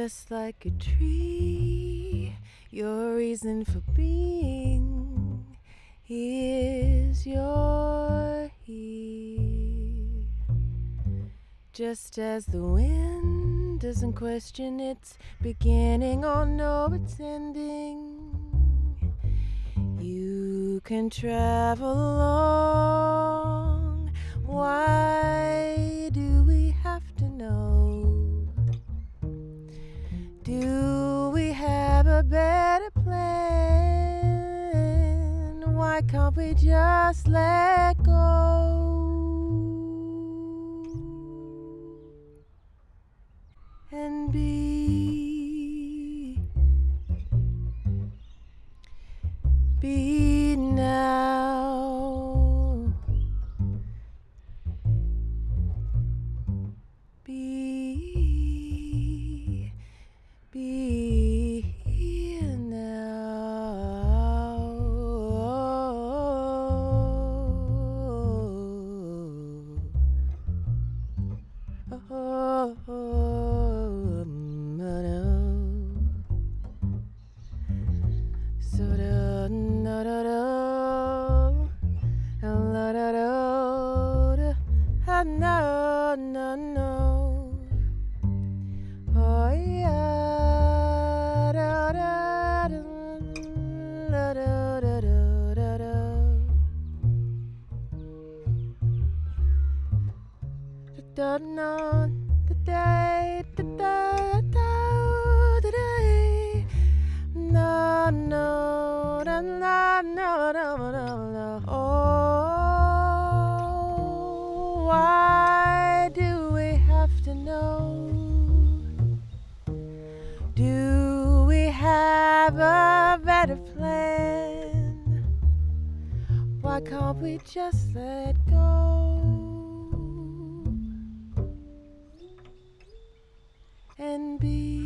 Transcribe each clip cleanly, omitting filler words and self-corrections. Just like a tree, your reason for being is your he. Just as the wind doesn't question its beginning or know its ending, you can travel along. Why do we have to know? Do we have a better plan? Why can't we just let go and be now, be here now. So da no da da da da no no no. Oh yeah. Don't know the day, the day. No. Oh, why do we have to know? Do we have a better plan? Why can't we just let go? And be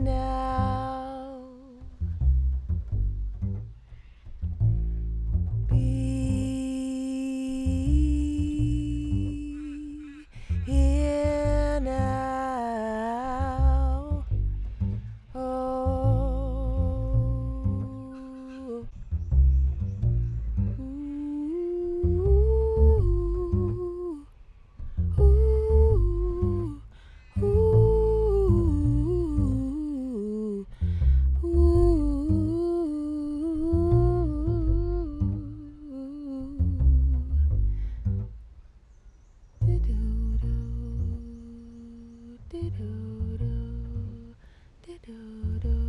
now, be here now. Oh. Do do do do do.